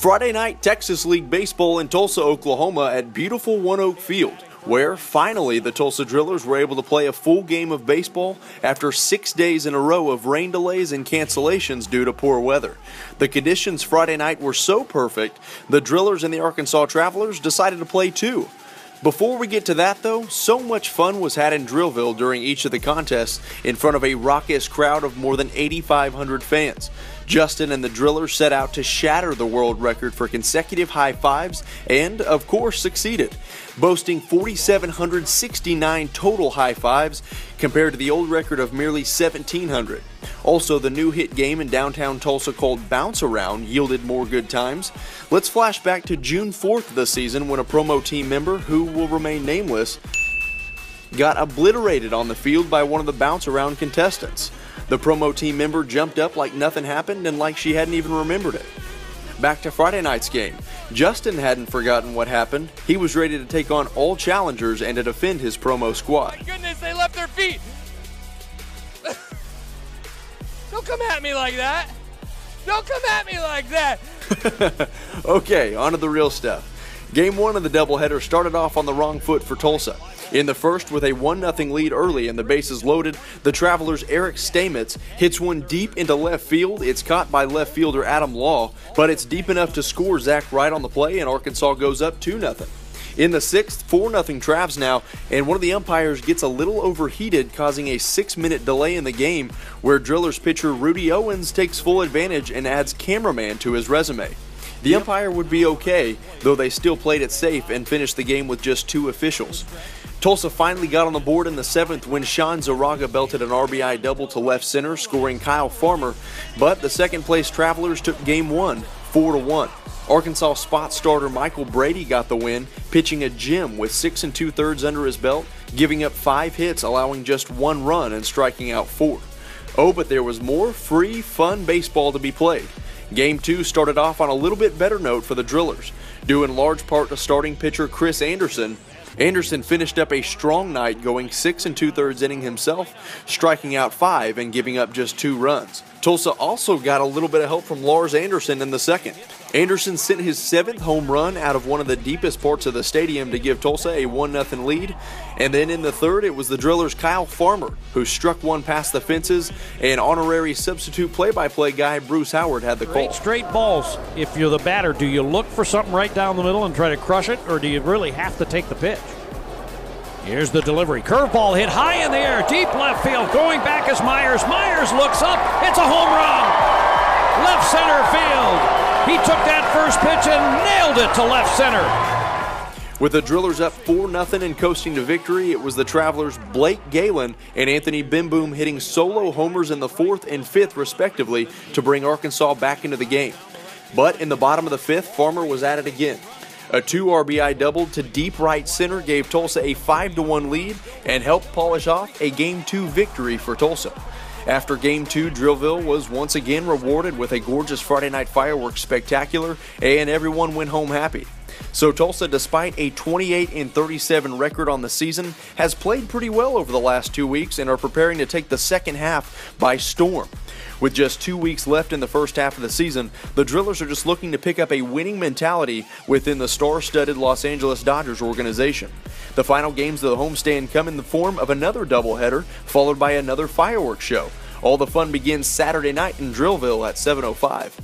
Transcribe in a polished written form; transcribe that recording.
Friday night, Texas League Baseball in Tulsa, Oklahoma at beautiful ONEOK Field, where finally the Tulsa Drillers were able to play a full game of baseball after 6 days in a row of rain delays and cancellations due to poor weather. The conditions Friday night were so perfect, the Drillers and the Arkansas Travelers decided to play too. Before we get to that though, so much fun was had in Drillville during each of the contests in front of a raucous crowd of more than 8,500 fans. Justin and the Drillers set out to shatter the world record for consecutive high fives and, of course, succeeded, boasting 4,769 total high fives compared to the old record of merely 1,700. Also, the new hit game in downtown Tulsa called Bounce Around yielded more good times. Let's flash back to June 4th of the season when a promo team member, who will remain nameless, got obliterated on the field by one of the Bounce Around contestants. The promo team member jumped up like nothing happened and like she hadn't even remembered it. Back to Friday night's game. Justin hadn't forgotten what happened. He was ready to take on all challengers and to defend his promo squad. Oh my goodness, they left their feet! Don't come at me like that! Don't come at me like that! Okay, on to the real stuff. Game one of the doubleheader started off on the wrong foot for Tulsa. In the first, with a 1-0 lead early and the bases loaded, the Travelers' Eric Stamets hits one deep into left field. It's caught by left fielder Adam Law, but it's deep enough to score Zach Wright on the play, and Arkansas goes up 2-0. In the sixth, 4-0 Travs now, and one of the umpires gets a little overheated, causing a 6-minute delay in the game, where Drillers pitcher Rudy Owens takes full advantage and adds cameraman to his resume. The umpire would be okay, though they still played it safe and finished the game with just two officials. Tulsa finally got on the board in the seventh when Sean Zaraga belted an RBI double to left center, scoring Kyle Farmer, but the second-place Travelers took game one, 4-1. Arkansas spot starter Michael Brady got the win, pitching a gem with 6 2/3 under his belt, giving up 5 hits, allowing just 1 run and striking out 4. Oh, but there was more free, fun baseball to be played. Game 2 started off on a little bit better note for the Drillers, due in large part to starting pitcher Chris Anderson. Anderson finished up a strong night, going 6 2/3 inning himself, striking out 5 and giving up just 2 runs. Tulsa also got a little bit of help from Lars Anderson in the second. Anderson sent his 7th home run out of one of the deepest parts of the stadium to give Tulsa a 1-0 lead. And then in the third, it was the Drillers' Kyle Farmer, who struck one past the fences, and honorary substitute play-by-play guy Bruce Howard had the call. Straight balls. If you're the batter, do you look for something right down the middle and try to crush it, or do you really have to take the pitch? Here's the delivery. Curveball hit high in the air, deep left field. Going back is Myers. Myers looks up. It's a home run. Left center field. He took that first pitch and nailed it to left center. With the Drillers up 4-0 and coasting to victory, it was the Travelers' Blake Galen and Anthony Bimboom hitting solo homers in the 4th and 5th, respectively, to bring Arkansas back into the game. But in the bottom of the 5th, Farmer was at it again. A 2 RBI double to deep right center gave Tulsa a 5-1 lead and helped polish off a Game 2 victory for Tulsa. After Game 2, Drillville was once again rewarded with a gorgeous Friday night fireworks spectacular, and everyone went home happy. So Tulsa, despite a 28-37 record on the season, has played pretty well over the last 2 weeks and are preparing to take the second half by storm. With just 2 weeks left in the first half of the season, the Drillers are just looking to pick up a winning mentality within the star-studded Los Angeles Dodgers organization. The final games of the homestand come in the form of another doubleheader, followed by another fireworks show. All the fun begins Saturday night in Drillville at 7:05.